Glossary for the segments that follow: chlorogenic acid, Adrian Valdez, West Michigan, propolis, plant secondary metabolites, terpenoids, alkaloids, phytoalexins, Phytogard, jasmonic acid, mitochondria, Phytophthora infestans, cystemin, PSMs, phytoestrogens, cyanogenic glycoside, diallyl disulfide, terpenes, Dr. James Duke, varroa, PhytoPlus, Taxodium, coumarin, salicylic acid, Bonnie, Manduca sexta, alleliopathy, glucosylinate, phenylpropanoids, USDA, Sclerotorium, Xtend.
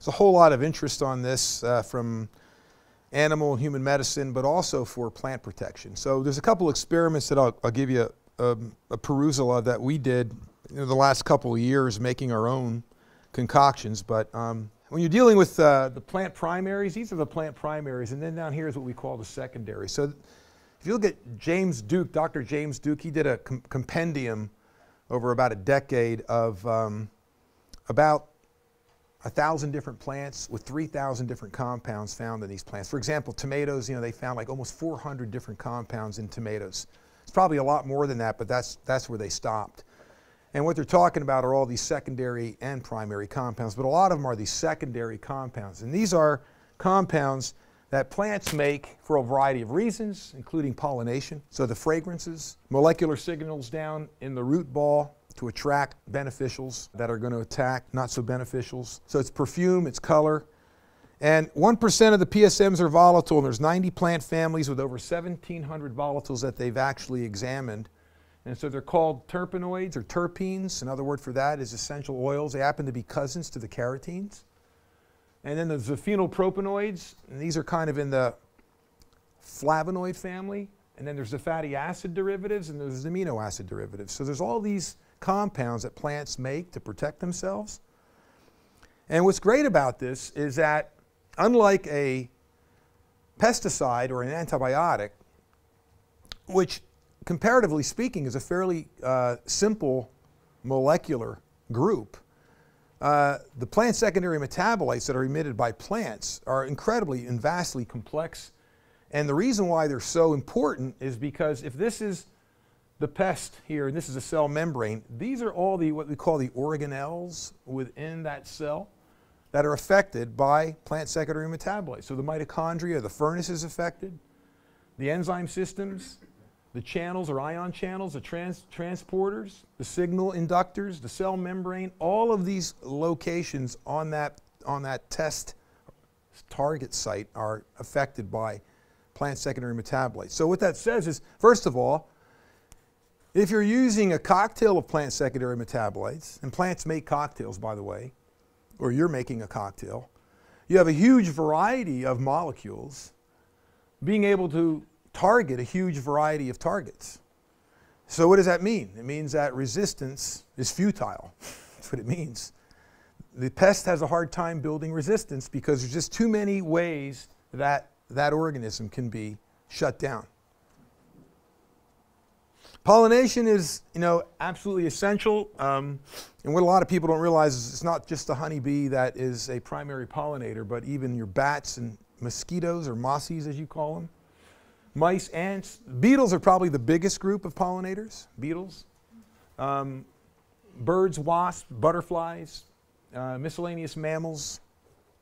There's a whole lot of interest on this from animal and human medicine, but also for plant protection. So there's a couple experiments that I'll give you a perusal of that we did the last couple of years, making our own concoctions. But when you're dealing with the plant primaries, these are the plant primaries, and then down here is what we call the secondary. So if you look at James Duke, Dr. James Duke, he did a compendium over about a decade of about 1,000 different plants with 3,000 different compounds found in these plants. For example, tomatoes, they found like almost 400 different compounds in tomatoes. It's probably a lot more than that, but that's where they stopped. And what they're talking about are all these secondary and primary compounds, but a lot of them are these secondary compounds. And these are compounds that plants make for a variety of reasons, including pollination. So the fragrances, molecular signals down in the root ball to attract beneficials that are going to attack not so beneficials. So it's perfume, it's color. And 1% of the PSMs are volatile, and there's 90 plant families with over 1,700 volatiles that they've actually examined. And so they're called terpenoids or terpenes. Another word for that is essential oils. They happen to be cousins to the carotenes. And then there's the phenylpropanoids, and these are kind of in the flavonoid family. And then there's the fatty acid derivatives, and there's the amino acid derivatives. So there's all these compounds that plants make to protect themselves. And what's great about this is that unlike a pesticide or an antibiotic, which comparatively speaking is a fairly simple molecular group, the plant secondary metabolites that are emitted by plants are incredibly and vastly complex. And the reason why they're so important is because if this is the pest here, and this is a cell membrane, these are all the what we call the organelles within that cell that are affected by plant secondary metabolites. So the mitochondria, the furnace is affected, the enzyme systems, the channels or ion channels, the transporters, the signal inductors, the cell membrane, all of these locations on that test target site are affected by plant secondary metabolites. So what that says is, first of all, if you're using a cocktail of plant secondary metabolites, and plants make cocktails, by the way, or you're making a cocktail, you have a huge variety of molecules being able to target a huge variety of targets. So what does that mean? It means that resistance is futile. That's what it means. The pest has a hard time building resistance because there's just too many ways that that organism can be shut down. Pollination is, absolutely essential. And what a lot of people don't realize is it's not just the honeybee that is a primary pollinator, but even your bats and mosquitoes, or mosses as you call them, mice, ants. Beetles are probably the biggest group of pollinators, beetles. Birds, wasps, butterflies, miscellaneous mammals.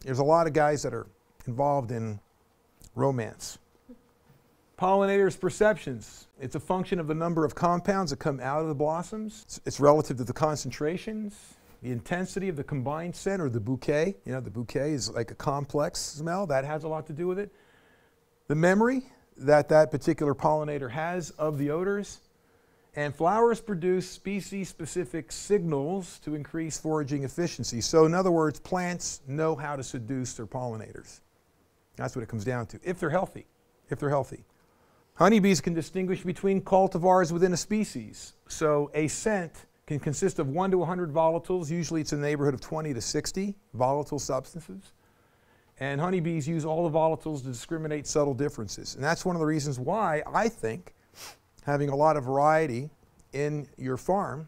There's a lot of guys that are involved in romance. Pollinators' perceptions. It's a function of the number of compounds that come out of the blossoms. It's relative to the concentrations, the intensity of the combined scent or the bouquet. The bouquet is like a complex smell. That has a lot to do with it. The memory that particular pollinator has of the odors. And flowers produce species-specific signals to increase foraging efficiency. So in other words, plants know how to seduce their pollinators. That's what it comes down to, if they're healthy, Honeybees can distinguish between cultivars within a species. So a scent can consist of 1 to 100 volatiles. Usually it's in the neighborhood of 20 to 60 volatile substances. And honeybees use all the volatiles to discriminate subtle differences. And that's one of the reasons why I think having a lot of variety in your farm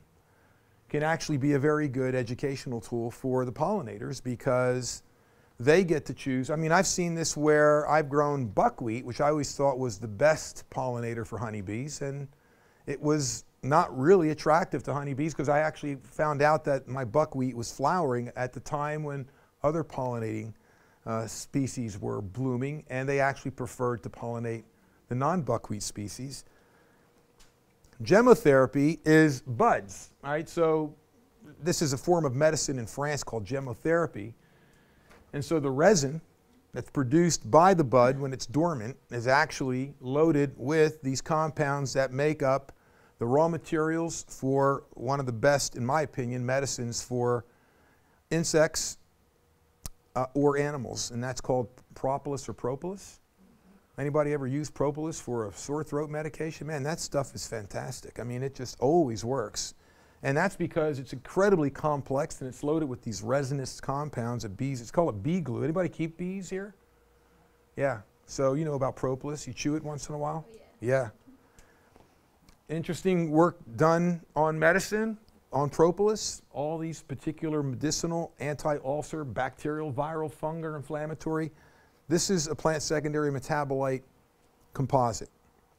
can actually be a very good educational tool for the pollinators, because they get to choose. I mean, I've seen this where I've grown buckwheat, which I always thought was the best pollinator for honeybees, and it was not really attractive to honeybees because I actually found out that my buckwheat was flowering at the time when other pollinating species were blooming, and they actually preferred to pollinate the non-buckwheat species. Gemotherapy is buds, right? So this is a form of medicine in France called gemotherapy. And so the resin that's produced by the bud when it's dormant is actually loaded with these compounds that make up the raw materials for one of the best, in my opinion, medicines for insects, or animals, and that's called propolis or propolis. Anybody ever use propolis for a sore throat medication? Man, that stuff is fantastic. I mean, it just always works. And that's because it's incredibly complex and it's loaded with these resinous compounds of bees. It's called a bee glue. Anybody keep bees here? Yeah. So you know about propolis. You chew it once in a while? Oh, yeah. Yeah. Interesting work done on medicine, on propolis. All these particular medicinal, anti-ulcer, bacterial, viral, fungal, inflammatory. This is a plant secondary metabolite composite.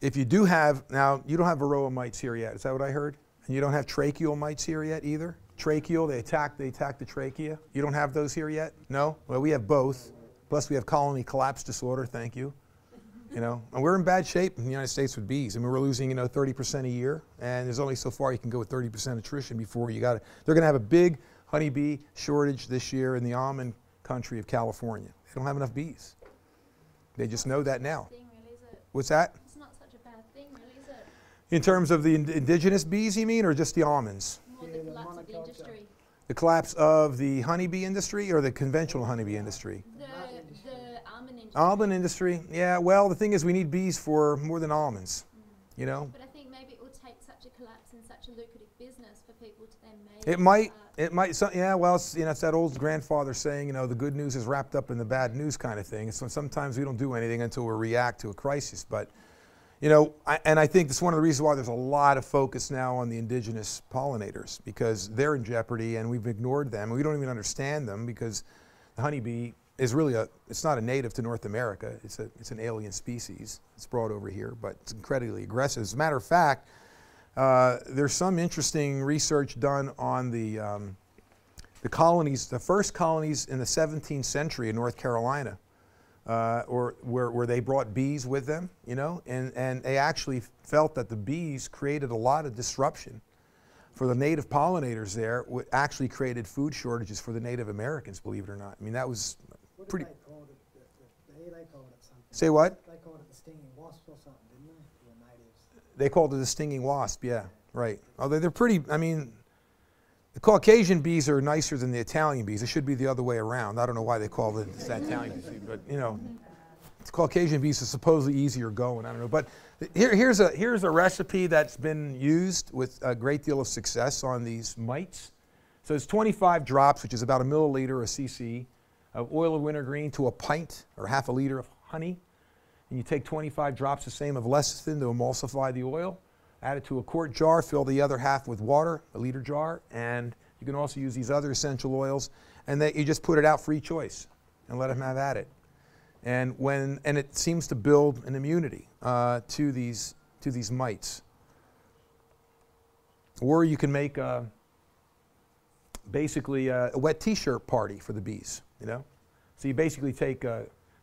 If you do have, now you don't have varroa mites here yet. Is that what I heard? And you don't have tracheal mites here yet either? Tracheal, they attack the trachea. You don't have those here yet? No? Well, we have both. Plus we have colony collapse disorder, thank you. You know, and we're in bad shape in the United States with bees. I mean, we're losing, you know, 30% a year, and there's only so far you can go with 30% attrition before you got it. They're going to have a big honeybee shortage this year in the almond country of California. They don't have enough bees. They just know that now. What's that? In terms of the indigenous bees, you mean, or just the almonds? More the collapse of the industry. The collapse of the honeybee industry or the conventional honeybee industry? The almond industry. Almond industry, yeah. Well, the thing is we need bees for more than almonds, you know. But I think maybe it will take such a collapse and such a lucrative business for people to then make it. It might, so, yeah, well, it's, you know, it's that old grandfather saying, you know, the good news is wrapped up in the bad news kind of thing. So sometimes we don't do anything until we react to a crisis, but. You know, I think that's one of the reasons why there's a lot of focus now on the indigenous pollinators, because they're in jeopardy and we've ignored them. We don't even understand them because the honeybee is really it's not a native to North America. It's an alien species. It's brought over here, but it's incredibly aggressive. As a matter of fact, there's some interesting research done on the colonies, the first colonies in the 17th century in North Carolina. Where they brought bees with them, you know, and they actually felt that the bees created a lot of disruption for the native pollinators there, which actually created food shortages for the Native Americans, believe it or not. I mean, that was pretty... What did they call it? They called it something. Say what? They called it the stinging wasp or something, didn't they? The natives. They called it the stinging wasp, yeah, right. Although they're pretty, I mean... The Caucasian bees are nicer than the Italian bees. It should be the other way around. I don't know why they call it the Italian bees, but you know, the Caucasian bees are supposedly easier going. I don't know. But here's a recipe that's been used with a great deal of success on these mites. So it's 25 drops, which is about a milliliter or a cc, of oil of wintergreen to a pint or half a liter of honey. And you take 25 drops, the same of lecithin to emulsify the oil. Add it to a quart jar, fill the other half with water, a liter jar, and you can also use these other essential oils, and that you just put it out free choice and let them have at it. And it seems to build an immunity to these mites. Or you can make basically a wet t-shirt party for the bees, you know? So you basically take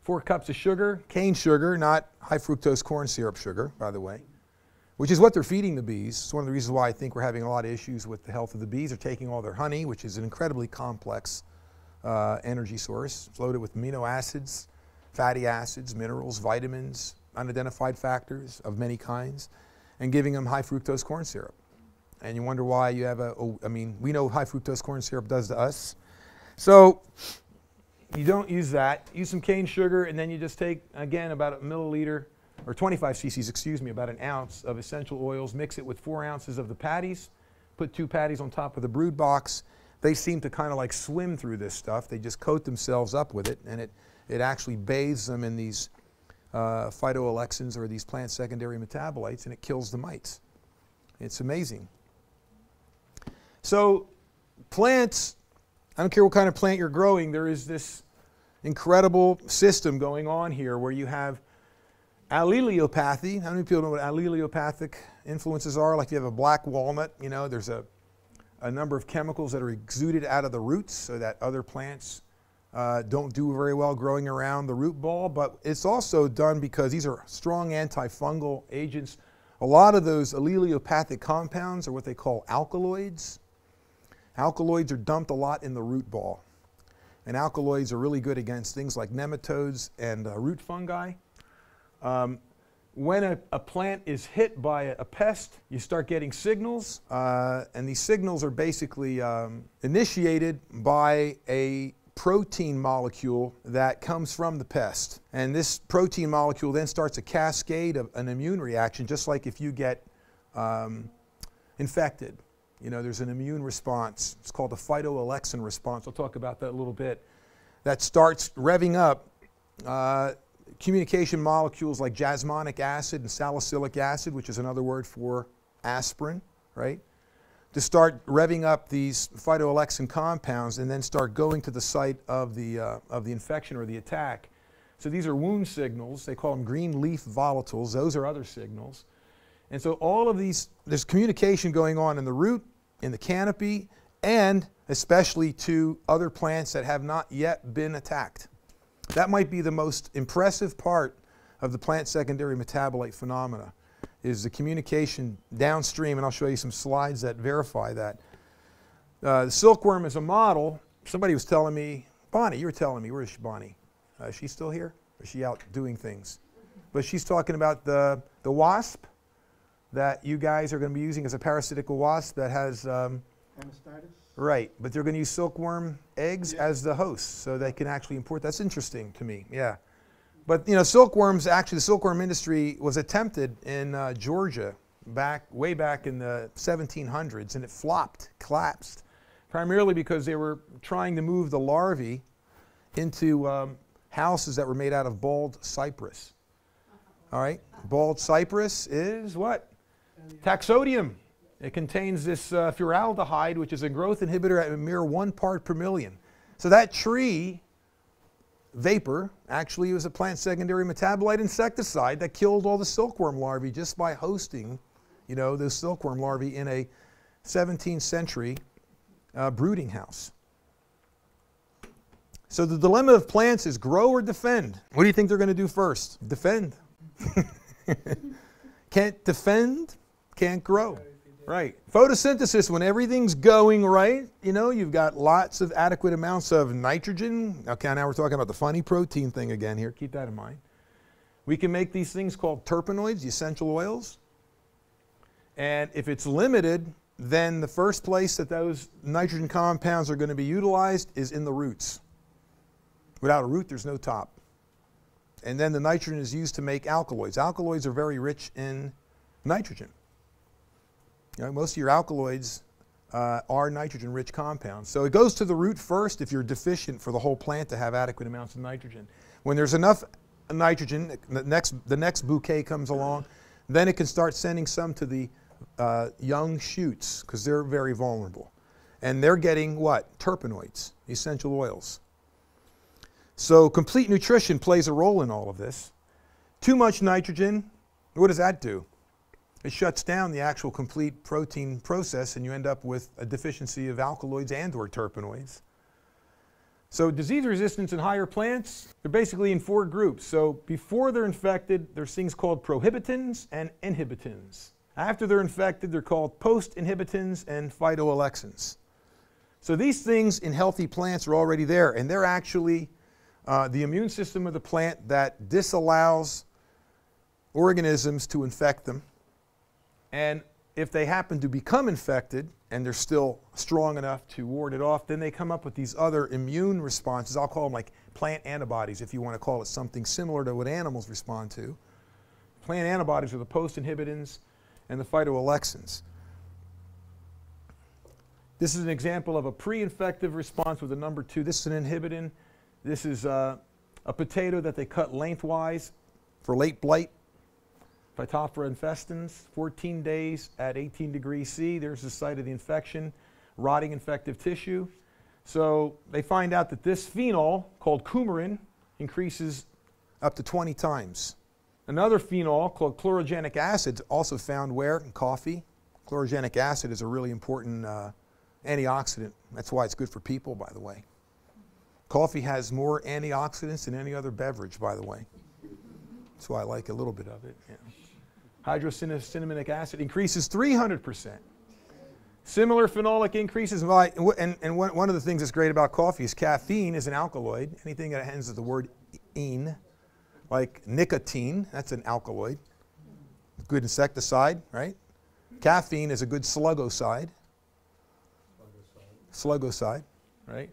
4 cups of sugar, cane sugar, not high fructose corn syrup sugar, by the way, which is what they're feeding the bees. It's one of the reasons why I think we're having a lot of issues with the health of the bees. They're taking all their honey, which is an incredibly complex energy source. It's loaded with amino acids, fatty acids, minerals, vitamins, unidentified factors of many kinds, and giving them high fructose corn syrup. And you wonder why you have I mean, we know what high fructose corn syrup does to us. So you don't use that. Use some cane sugar, and then you just take, again, about a milliliter or 25 cc's, excuse me, about an ounce of essential oils, mix it with 4 ounces of the patties, put 2 patties on top of the brood box. They seem to kind of like swim through this stuff. They just coat themselves up with it, and it actually bathes them in these phytoalexins, or these plant secondary metabolites, and it kills the mites. It's amazing. So plants, I don't care what kind of plant you're growing, there is this incredible system going on here where you have alleliopathy. How many people know what alleliopathic influences are? Like you have a black walnut, you know, there's a number of chemicals that are exuded out of the roots so that other plants don't do very well growing around the root ball. But it's also done because these are strong antifungal agents. A lot of those alleliopathic compounds are what they call alkaloids. Alkaloids are dumped a lot in the root ball. And alkaloids are really good against things like nematodes and root fungi. When a plant is hit by a pest, you start getting signals, and these signals are basically initiated by a protein molecule that comes from the pest. And this protein molecule then starts a cascade of an immune reaction, just like if you get infected. You know, there's an immune response. It's called the phytoalexin response. I'll talk about that a little bit. That starts revving up communication molecules like jasmonic acid and salicylic acid, which is another word for aspirin, right? To start revving up these phytoalexin compounds and then start going to the site of the infection or the attack. So these are wound signals. They call them green leaf volatiles. Those are other signals. And so all of these, there's communication going on in the root, in the canopy, and especially to other plants that have not yet been attacked. That might be the most impressive part of the plant secondary metabolite phenomena, is the communication downstream, and I'll show you some slides that verify that. The silkworm is a model. Somebody was telling me, Bonnie, you were telling me, where is Bonnie? Is she still here? Or is she out doing things? But she's talking about the wasp that you guys are going to be using as a parasitical wasp that has... Amestitis? Right, but they're going to use silkworm eggs as the host, so they can actually import. That's interesting to me, yeah. But, you know, silkworms, actually the silkworm industry was attempted in Georgia way back in the 1700s, and it flopped, collapsed, primarily because they were trying to move the larvae into houses that were made out of bald cypress. All right, bald cypress is what? Taxodium. It contains this furaldehyde, which is a growth inhibitor at a mere 1 part per million. So that tree vapor actually was a plant secondary metabolite insecticide that killed all the silkworm larvae just by hosting, you know, those silkworm larvae in a 17th century brooding house. So the dilemma of plants is grow or defend. What do you think they're going to do first? Defend. Can't defend, can't grow. Right. Photosynthesis, when everything's going right, you know, you've got lots of adequate amounts of nitrogen. Okay, now we're talking about the funny protein thing again here. Keep that in mind. We can make these things called terpenoids, essential oils. And if it's limited, then the first place that those nitrogen compounds are going to be utilized is in the roots. Without a root, there's no top. And then the nitrogen is used to make alkaloids. Alkaloids are very rich in nitrogen. You know, most of your alkaloids are nitrogen-rich compounds. So it goes to the root first if you're deficient for the whole plant to have adequate amounts of nitrogen. When there's enough nitrogen, the next bouquet comes along, then it can start sending some to the young shoots because they're very vulnerable. And they're getting what? Terpenoids, essential oils. So complete nutrition plays a role in all of this. Too much nitrogen, what does that do? It shuts down the actual complete protein process, and you end up with a deficiency of alkaloids and/or terpenoids. So disease resistance in higher plants, they're basically in 4 groups. So before they're infected, there's things called prohibitins and inhibitins. After they're infected, they're called post-inhibitins and phytoalexins. So these things in healthy plants are already there, and they're actually the immune system of the plant that disallows organisms to infect them. And if they happen to become infected and they're still strong enough to ward it off, then they come up with these other immune responses. I'll call them like plant antibodies, if you want to call it something similar to what animals respond to. Plant antibodies are the post-inhibitins and the phytoalexins. This is an example of a pre-infective response with a number 2. This is an inhibitin. This is a potato that they cut lengthwise for late blight. Phytophthora infestans, 14 days at 18 degrees C. There's the site of the infection, rotting infective tissue. So they find out that this phenol, called coumarin, increases up to 20 times. Another phenol, called chlorogenic acid, also found where? In coffee. Chlorogenic acid is a really important antioxidant. That's why it's good for people, by the way. Coffee has more antioxidants than any other beverage, by the way. That's why I like a little bit of it. Yeah. Hydrocinnamonic acid increases 300%. Similar phenolic increases, and one of the things that's great about coffee is caffeine is an alkaloid. Anything that ends with the word "ine," like nicotine, that's an alkaloid. Good insecticide, right? Caffeine is a good slugocide. Slugocide, right?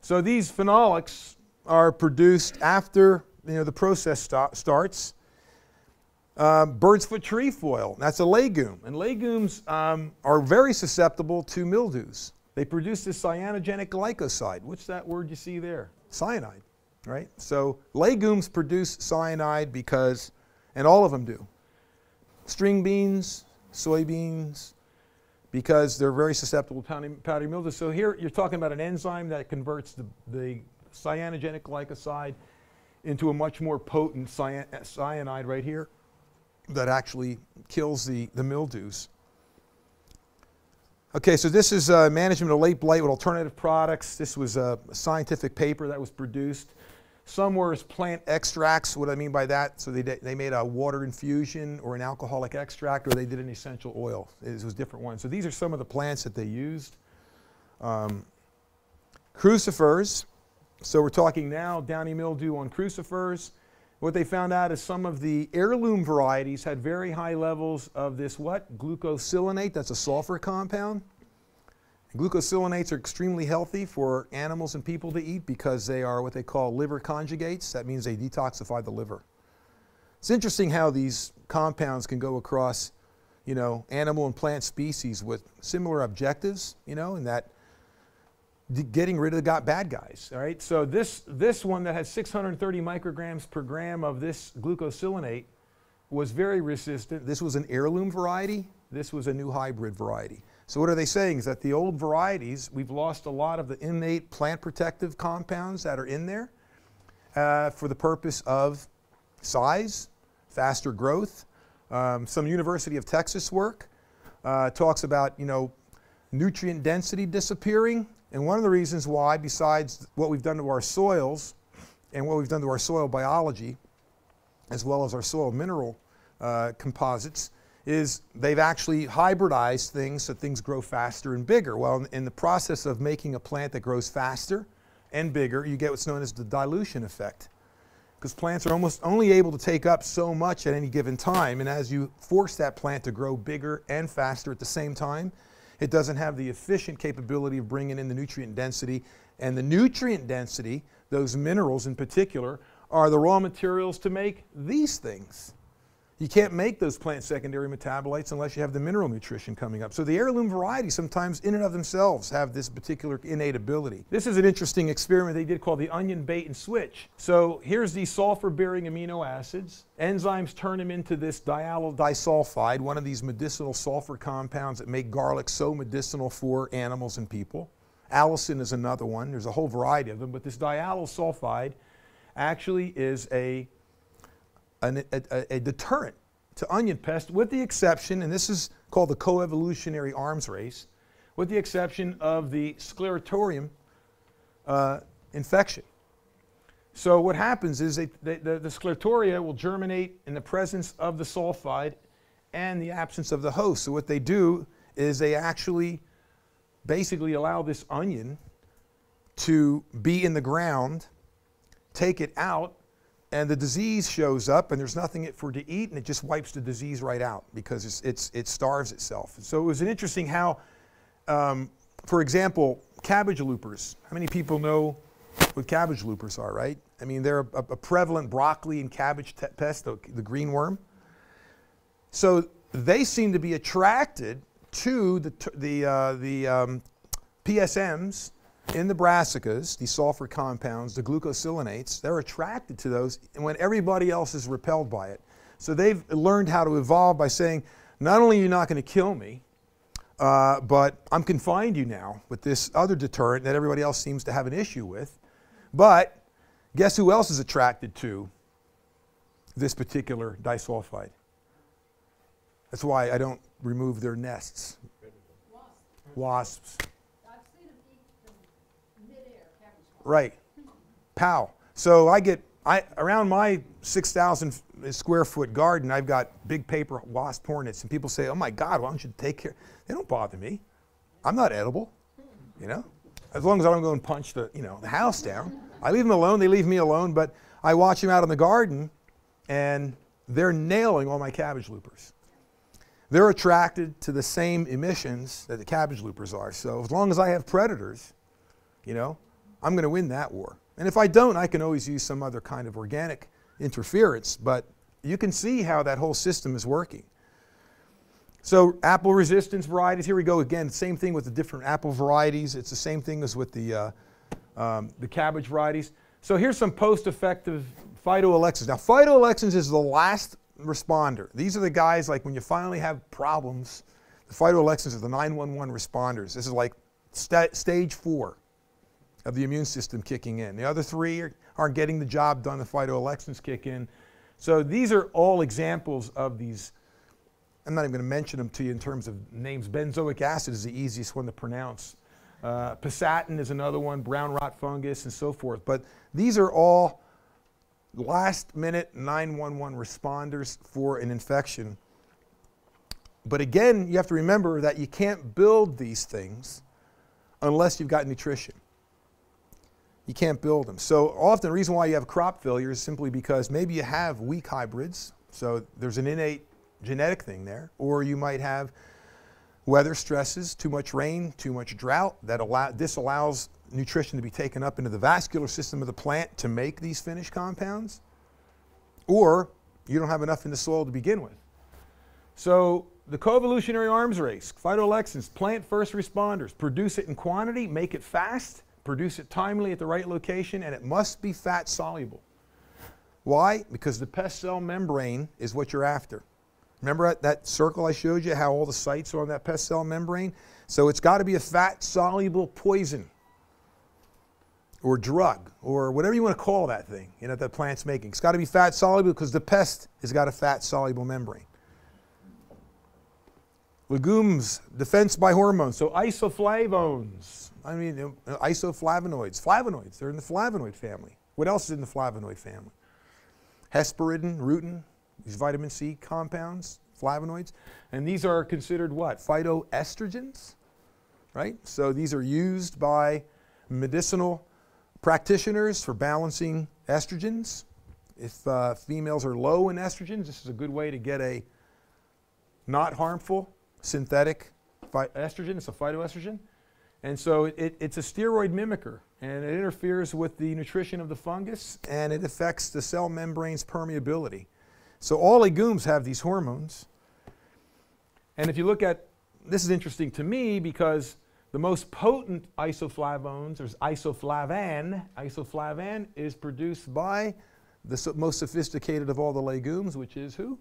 So these phenolics are produced after the process starts. Bird's foot trefoil, that's a legume, and legumes are very susceptible to mildews. They produce this cyanogenic glycoside. What's that word you see there? Cyanide, right? So legumes produce cyanide because, and all of them do. String beans, soybeans, because they're very susceptible to powdery mildew. So here you're talking about an enzyme that converts the cyanogenic glycoside into a much more potent cyanide right here that actually kills the mildews. Okay, so this is management of late blight with alternative products. This was a scientific paper that was produced. Some were plant extracts. What I mean by that, so they made a water infusion or an alcoholic extract, or they did an essential oil. It was different ones. So these are some of the plants that they used. Crucifers. So we're talking now downy mildew on crucifers. What they found out is some of the heirloom varieties had very high levels of this what? Glucosylinate. That's a sulfur compound. Glucosylates are extremely healthy for animals and people to eat because they are what they call liver conjugates. That means they detoxify the liver. It's interesting how these compounds can go across, animal and plant species with similar objectives, and that getting rid of the bad guys, all right? So this one that has 630 micrograms per gram of this glucosylinate was very resistant. This was an heirloom variety. This was a new hybrid variety. So what are they saying is that the old varieties, we've lost a lot of the innate plant protective compounds that are in there for the purpose of size, faster growth. Some University of Texas work talks about, nutrient density disappearing. And one of the reasons why, besides what we've done to our soils and what we've done to our soil biology, as well as our soil mineral composites, is they've actually hybridized things so things grow faster and bigger. Well, in the process of making a plant that grows faster and bigger, you get what's known as the dilution effect. Because plants are almost only able to take up so much at any given time, and as you force that plant to grow bigger and faster at the same time, it doesn't have the efficient capability of bringing in the nutrient density. And the nutrient density, those minerals in particular, are the raw materials to make these things. You can't make those plant secondary metabolites unless you have the mineral nutrition coming up. So the heirloom varieties sometimes in and of themselves have this particular innate ability. This is an interesting experiment they did called the onion bait and switch. So here's these sulfur-bearing amino acids. Enzymes turn them into this diallyl disulfide, one of these medicinal sulfur compounds that make garlic so medicinal for animals and people. Allicin is another one. There's a whole variety of them, but this diallyl sulfide actually is a deterrent to onion pest, with the exception, and this is called the coevolutionary arms race, with the exception of the Sclerotorium infection. So what happens is the Sclerotoria will germinate in the presence of the sulfide and the absence of the host. So what they do is they actually basically allow this onion to be in the ground, take it out, and the disease shows up, and there's nothing for it to eat, and it just wipes the disease right out because it starves itself. So it was interesting how, for example, cabbage loopers. How many people know what cabbage loopers are, right? I mean, they're a prevalent broccoli and cabbage pest, the green worm. So they seem to be attracted to the PSMs in the brassicas, these sulfur compounds, the glucosylates. They're attracted to those when everybody else is repelled by it. So they've learned how to evolve by saying, not only are you not going to kill me, but I'm confined you now with this other deterrent that everybody else seems to have an issue with. But guess who else is attracted to this particular disulfide? That's why I don't remove their nests. Wasps. Right. Pow. So I around my 6,000 square foot garden, I've got big paper wasp hornets, and people say, oh my God, why don't you take care? They don't bother me. I'm not edible, As long as I don't go and punch the house down. I leave them alone, they leave me alone, but I watch them out in the garden, and they're nailing all my cabbage loopers. They're attracted to the same emissions that the cabbage loopers are. So as long as I have predators, I'm going to win that war. And if I don't, I can always use some other kind of organic interference, but you can see how that whole system is working. So apple resistance varieties, here we go again, same thing with the different apple varieties. It's the same thing as with the cabbage varieties. So here's some post-effective phytoalexins. Now phytoalexins is the last responder. These are the guys like when you finally have problems, the phytoalexins are the 911 responders. This is like stage 4 of the immune system kicking in. The other three aren't getting the job done, the phytoalexins kick in. So these are all examples of these. I'm not even going to mention them to you in terms of names. Benzoic acid is the easiest one to pronounce. Pisatin is another one, brown rot fungus, and so forth. But these are all last-minute 911 responders for an infection. But again, you have to remember that you can't build these things unless you've got nutrition. You can't build them. So often the reason why you have crop failure is simply because maybe you have weak hybrids, so there's an innate genetic thing there, or you might have weather stresses, too much rain, too much drought, that disallows nutrition to be taken up into the vascular system of the plant to make these finished compounds, or you don't have enough in the soil to begin with. So the coevolutionary arms race, phytoalexins, plant first responders, produce it in quantity, make it fast, produce it timely at the right location, and it must be fat soluble. Why? Because the pest cell membrane is what you're after. Remember that circle I showed you, how all the sites are on that pest cell membrane? So it's got to be a fat-soluble poison or drug or whatever you want to call that thing, you know, that plant's making. It's got to be fat-soluble because the pest has got a fat-soluble membrane. Legumes, defense by hormones. So isoflavones, I mean, isoflavonoids, flavonoids, they're in the flavonoid family. What else is in the flavonoid family? Hesperidin, rutin. These vitamin C compounds, flavonoids, and these are considered what? Phytoestrogens, right? So these are used by medicinal practitioners for balancing estrogens. If females are low in estrogens, this is a good way to get a not harmful synthetic estrogen. It's a phytoestrogen. And so it's a steroid mimicker, and it interferes with the nutrition of the fungus, and it affects the cell membrane's permeability. So all legumes have these hormones, and if you look at, this is interesting to me because the most potent isoflavones, there's isoflavan. Isoflavan is produced by the most sophisticated of all the legumes, which is who?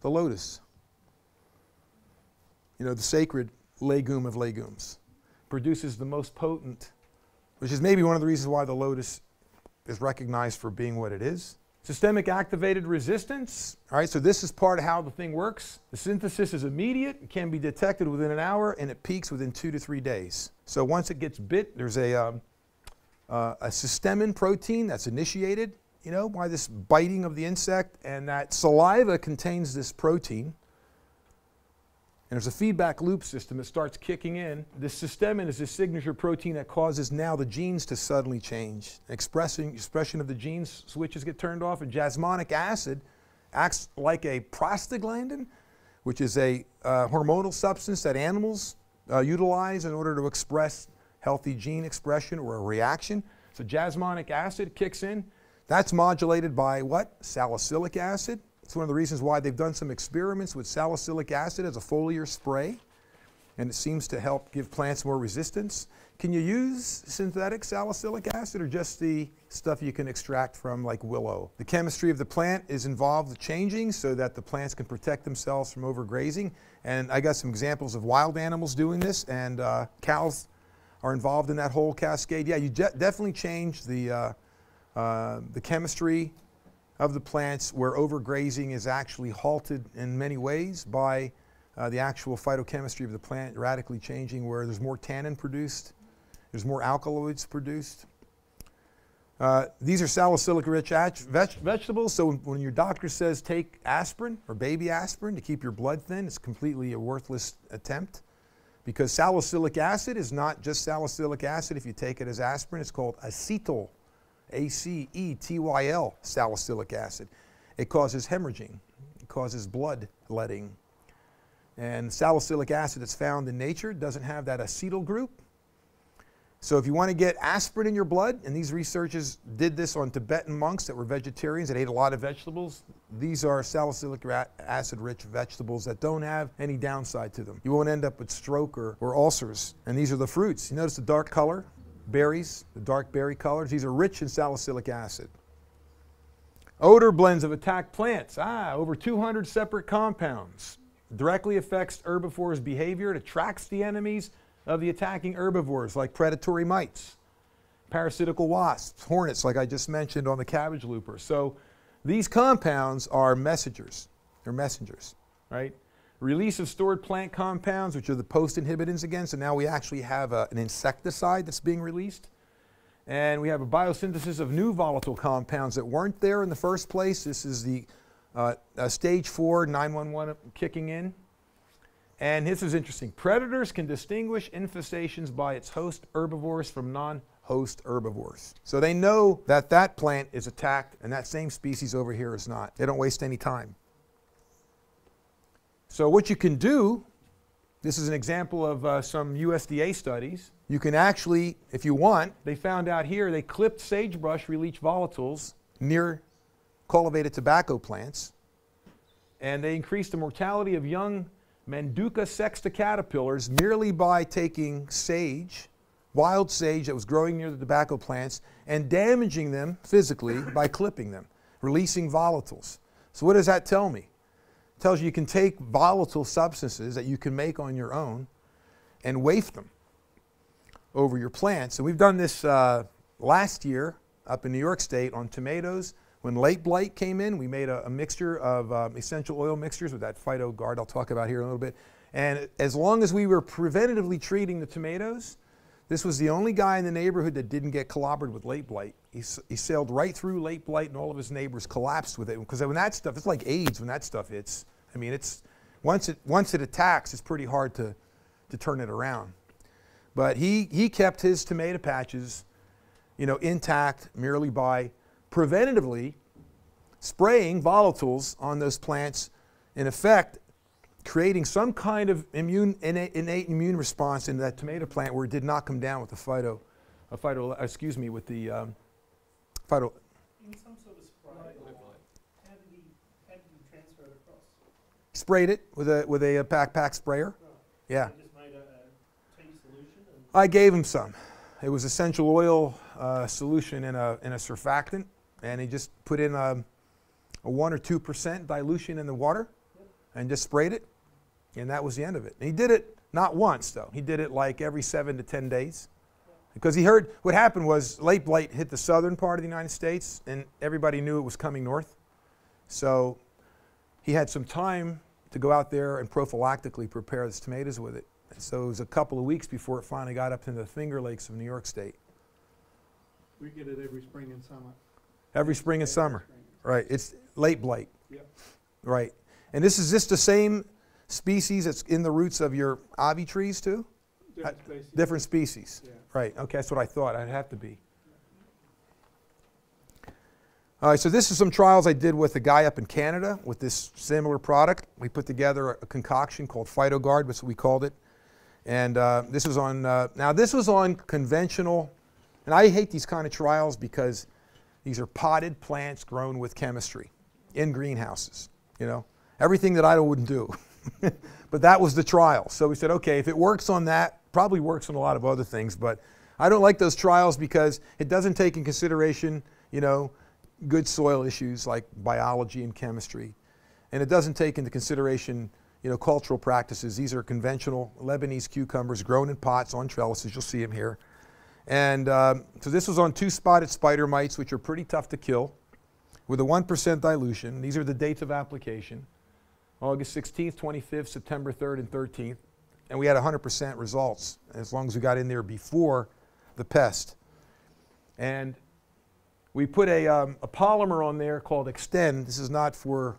The lotus. You know, the sacred legume of legumes. Produces the most potent, which is maybe one of the reasons why the lotus is recognized for being what it is. Systemic activated resistance, all right, so this is part of how the thing works. The synthesis is immediate, it can be detected within an hour, and it peaks within 2 to 3 days. So once it gets bit, there's a cystemin protein that's initiated, you know, by this biting of the insect, and that saliva contains this protein. And there's a feedback loop system that starts kicking in. This cystemin is this signature protein that causes now the genes to suddenly change. Expression of the genes switches get turned off, and jasmonic acid acts like a prostaglandin, which is a hormonal substance that animals utilize in order to express healthy gene expression or a reaction. So jasmonic acid kicks in. That's modulated by what? Salicylic acid. It's one of the reasons why they've done some experiments with salicylic acid as a foliar spray, and it seems to help give plants more resistance. Can you use synthetic salicylic acid or just the stuff you can extract from like willow? The chemistry of the plant is involved with changing so that the plants can protect themselves from overgrazing, and I got some examples of wild animals doing this, and cows are involved in that whole cascade. Yeah, you definitely change the chemistry of the plants where overgrazing is actually halted in many ways by the actual phytochemistry of the plant radically changing, where there's more tannin produced, there's more alkaloids produced. These are salicylic-rich vegetables, so when your doctor says take aspirin or baby aspirin to keep your blood thin, it's completely a worthless attempt, because salicylic acid is not just salicylic acid. If you take it as aspirin, it's called acetyl. A-C-E-T-Y-L, salicylic acid. It causes hemorrhaging, it causes bloodletting. And salicylic acid that's found in nature doesn't have that acetyl group. So if you want to get aspirin in your blood, and these researchers did this on Tibetan monks that were vegetarians that ate a lot of vegetables, these are salicylic acid-rich vegetables that don't have any downside to them. You won't end up with stroke or ulcers. And these are the fruits. You notice the dark color, berries, the dark berry colors. These are rich in salicylic acid. Odor blends of attacked plants. Over 200 separate compounds. Directly affects herbivores' behavior. It attracts the enemies of the attacking herbivores, like predatory mites, parasitical wasps, hornets, like I just mentioned on the cabbage looper. So these compounds are messengers. They're messengers, right? Release of stored plant compounds, which are the post-inhibitants again. So now we actually have an insecticide that's being released. And we have a biosynthesis of new volatile compounds that weren't there in the first place. This is the stage 4 911 kicking in. And this is interesting. Predators can distinguish infestations by its host herbivores from non-host herbivores. So they know that that plant is attacked and that same species over here is not. They don't waste any time. So what you can do, this is an example of some USDA studies. You can actually, if you want, they found out here they clipped sagebrush release volatiles near cultivated tobacco plants, and they increased the mortality of young Manduca sexta caterpillars merely by taking sage, wild sage that was growing near the tobacco plants, and damaging them physically by clipping them, releasing volatiles. So what does that tell me? It tells you you can take volatile substances that you can make on your own and waft them over your plants. And we've done this last year up in New York State on tomatoes. When late blight came in, we made a mixture of essential oil mixtures with that Phytogard I'll talk about here in a little bit. And as long as we were preventatively treating the tomatoes, this was the only guy in the neighborhood that didn't get clobbered with late blight. He sailed right through late blight and all of his neighbors collapsed with it. Because when that stuff, it's like AIDS when that stuff hits. I mean, it's, once it attacks, it's pretty hard to turn it around. But he kept his tomato patches, you know, intact merely by preventatively spraying volatiles on those plants, in effect creating some kind of innate immune response in that tomato plant where it did not come down with the phyto. In some sort of spray, how did we transfer it across? Sprayed it with a backpack sprayer. Oh. Yeah. So you just made a tea solution. I gave him some. It was essential oil solution in a surfactant. And he just put in a 1 or 2% dilution in the water and just sprayed it, and that was the end of it. And he did it not once, though. He did it like every 7 to 10 days because he heard what happened was late blight hit the southern part of the United States, and everybody knew it was coming north. So he had some time to go out there and prophylactically prepare his tomatoes with it. And so it was a couple of weeks before it finally got up into the Finger Lakes of New York State. We get it every spring and summer. Every spring and summer, right? It's late blight, yep. Right? And this is just the same species that's in the roots of your avi trees too? Different species. Different species, yeah. Right? Okay, that's what I thought. I'd have to be. All right. So this is some trials I did with a guy up in Canada with this similar product. We put together a concoction called Phytogard, which we called it, and this was on. Now this was on conventional, and I hate these kind of trials because these are potted plants grown with chemistry in greenhouses, you know. Everything that I wouldn't do. But that was the trial. So we said, okay, if it works on that, probably works on a lot of other things. But I don't like those trials because it doesn't take in consideration, you know, good soil issues like biology and chemistry. And it doesn't take into consideration, you know, cultural practices. These are conventional Lebanese cucumbers grown in pots on trellises. You'll see them here. And so this was on 2 spotted spider mites, which are pretty tough to kill, with a 1% dilution. These are the dates of application, August 16th, 25th, September 3rd, and 13th. And we had 100% results, as long as we got in there before the pest. And we put a polymer on there called Xtend. This is not for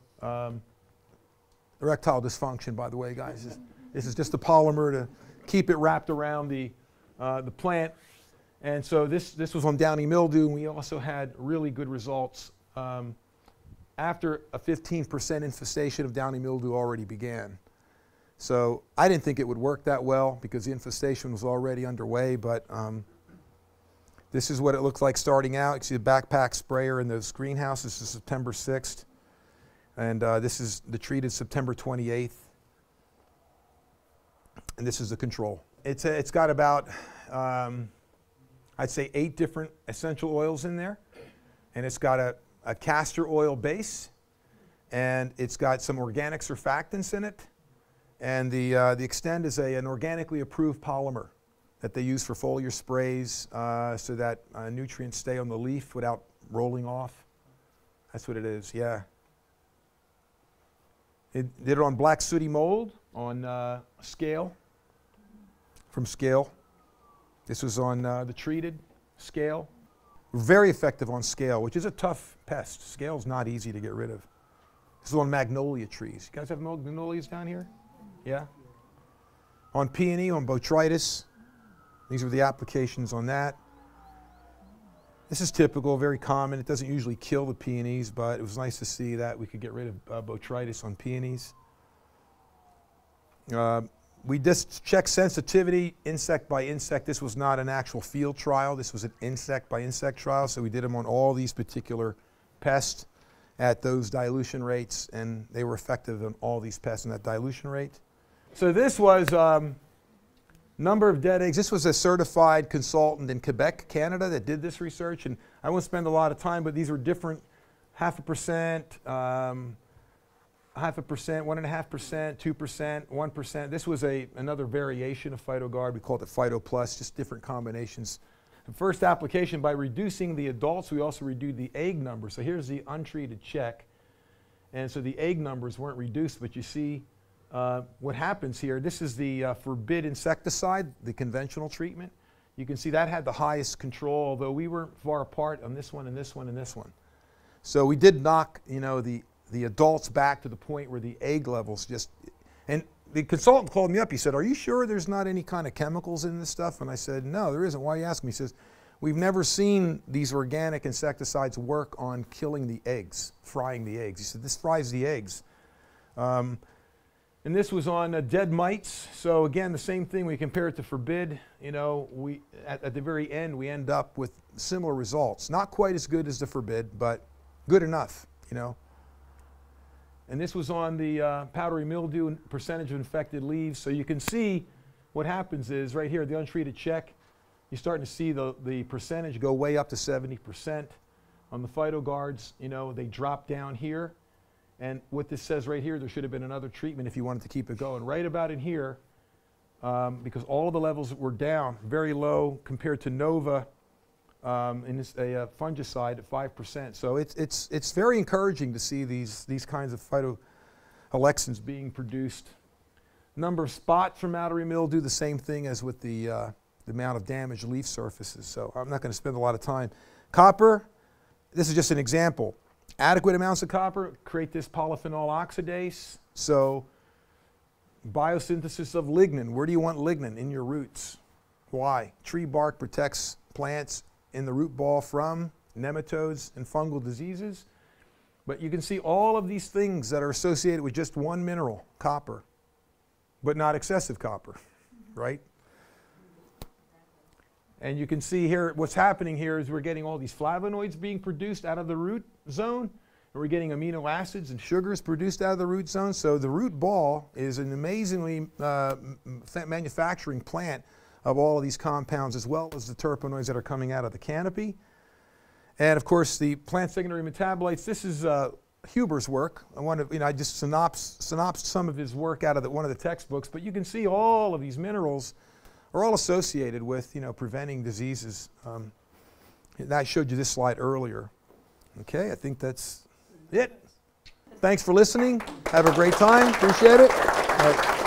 erectile dysfunction, by the way, guys. This is just a polymer to keep it wrapped around the plant. And so this was on downy mildew, and we also had really good results after a 15% infestation of downy mildew already began. So I didn't think it would work that well because the infestation was already underway, but This is what it looked like starting out. You see the backpack sprayer in those greenhouses. This is September 6th. And this is the treated September 28th. And this is the control. It's got about, I'd say 8 different essential oils in there. And it's got a castor oil base. And it's got some organic surfactants in it. And the Xtend is an organically approved polymer that they use for foliar sprays so that nutrients stay on the leaf without rolling off. That's what it is, yeah. It did it on black sooty mold, on scale, from scale. This was on the treated scale. Very effective on scale, which is a tough pest. Scale's not easy to get rid of. This is on magnolia trees. You guys have magnolias down here? Yeah? On peony, on botrytis. These are the applications on that. This is typical, very common. It doesn't usually kill the peonies, but it was nice to see that we could get rid of botrytis on peonies. We just checked sensitivity insect by insect. This was not an actual field trial. This was an insect by insect trial, so we did them on all these particular pests at those dilution rates, and they were effective on all these pests in that dilution rate. So this was number of dead eggs. This was a certified consultant in Quebec, Canada, that did this research, and I won't spend a lot of time, but these were different, 0.5%, 0.5%, 1.5%, 2%, 1%. This was another variation of Phytogard. We called it PhytoPlus, just different combinations. The first application, by reducing the adults, we also reduced the egg number. So here's the untreated check. And so the egg numbers weren't reduced, but you see what happens here. This is the forbid insecticide, the conventional treatment. You can see that had the highest control, although we weren't far apart on this one and this one and this one. So we did knock, you know, the adults back to the point where the egg levels just, and the consultant called me up. He said, "Are you sure there's not any kind of chemicals in this stuff?" And I said, "No, there isn't." "Why are you asking me?" He says, "We've never seen these organic insecticides work on killing the eggs, frying the eggs." He said, "This fries the eggs." And this was on dead mites. So again, the same thing. We compare it to forbid. You know, we at the very end we end up with similar results. Not quite as good as the forbid, but good enough. You know. And this was on the powdery mildew and percentage of infected leaves. So you can see what happens is right here, the untreated check. You're starting to see the percentage go way up to 70%. On the Phytoguards, you know, they drop down here. And what this says right here, there should have been another treatment if you wanted to keep it going. Right about in here, because all the levels were down, very low compared to Nova, and it's a fungicide at 5%. So it's very encouraging to see these kinds of phytoalexins being produced. Number of spots from outer mildew, the same thing as with the amount of damaged leaf surfaces. So I'm not going to spend a lot of time. Copper, this is just an example. Adequate amounts of copper create this polyphenol oxidase. So biosynthesis of lignin. Where do you want lignin? In your roots. Why? Tree bark protects plants in the root ball from nematodes and fungal diseases. But you can see all of these things that are associated with just one mineral, copper, but not excessive copper, right? And you can see here, what's happening here is we're getting all these flavonoids being produced out of the root zone, and we're getting amino acids and sugars produced out of the root zone. So the root ball is an amazingly manufacturing plant of all of these compounds, as well as the terpenoids that are coming out of the canopy. And of course, the plant secondary metabolites. This is Huber's work. I just synopsed some of his work out of one of the textbooks, but you can see all of these minerals are all associated with, you know, preventing diseases. I showed you this slide earlier. Okay, I think that's it. Thanks for listening. Have a great time. Appreciate it.